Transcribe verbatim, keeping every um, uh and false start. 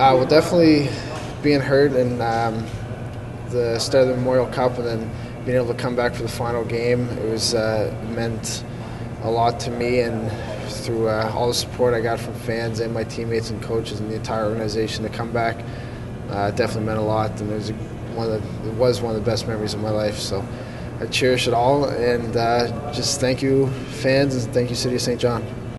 Uh, well, definitely being hurt and um, the start of the Memorial Cup and then being able to come back for the final game, it was uh, meant a lot to me, and through uh, all the support I got from fans and my teammates and coaches and the entire organization, to come back uh, definitely meant a lot, and it was one of the, it was one of the best memories of my life. So I cherish it all, and uh, just thank you, fans, and thank you, City of Saint John.